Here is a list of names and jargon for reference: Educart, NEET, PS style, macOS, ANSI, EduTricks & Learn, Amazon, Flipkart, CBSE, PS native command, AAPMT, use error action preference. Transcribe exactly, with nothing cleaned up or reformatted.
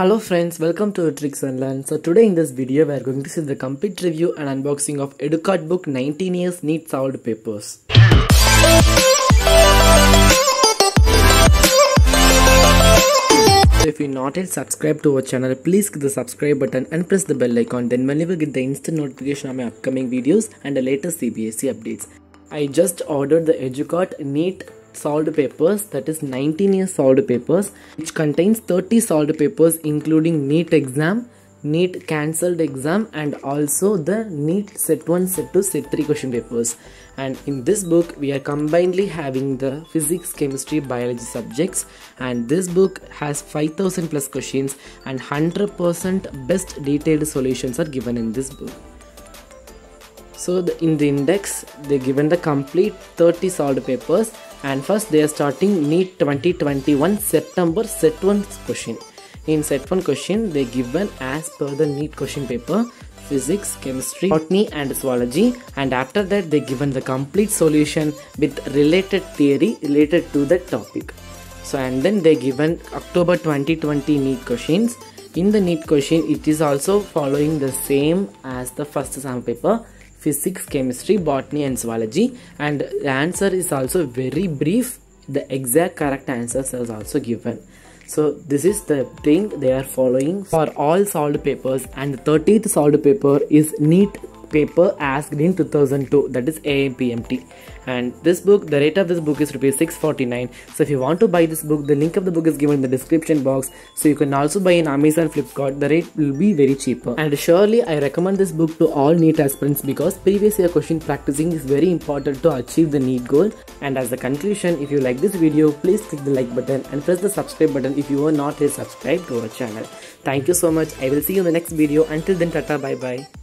Hello friends, welcome to Tricks and Learn. So today in this video we are going to see the complete review and unboxing of Educart book nineteen years NEET solved papers. So if you are not yet subscribed to our channel, please click the subscribe button and press the bell icon. Then whenever you get the instant notification of my upcoming videos and the latest C B S E updates. I just ordered the Educart NEET solved papers, that is nineteen years solved papers, which contains thirty solved papers including NEET exam, NEET cancelled exam, and also the NEET set one, set two, set three question papers. And in this book we are combinedly having the physics, chemistry, biology subjects, and this book has five thousand plus questions and one hundred percent best detailed solutions are given in this book. So the, in the index they given the complete thirty solved papers, and first they are starting NEET twenty twenty-one September set one question. In set one question they given as per the NEET question paper physics, chemistry, botany and zoology, and after that they given the complete solution with related theory related to that topic. So and then they given October twenty twenty NEET questions. In the NEET question it is also following the same as the first sample paper: physics, chemistry, botany and zoology, and the answer is also very brief. The exact correct answers are also given. So this is the thing they are following for all solved papers, and the thirtieth solved paper is NEET paper asked in two thousand two, that is A A P M T. And this book, the rate of this book is rupees six forty-nine. So if you want to buy this book, the link of the book is given in the description box. So you can also buy in Amazon, Flipkart. The rate will be very cheaper. And surely I recommend this book to all NEET aspirants, because previous year question practicing is very important to achieve the NEET goal. And as a conclusion, if you like this video, please click the like button and press the subscribe button if you are not yet subscribed to our channel. Thank you so much. I will see you in the next video. Until then, tata, bye bye.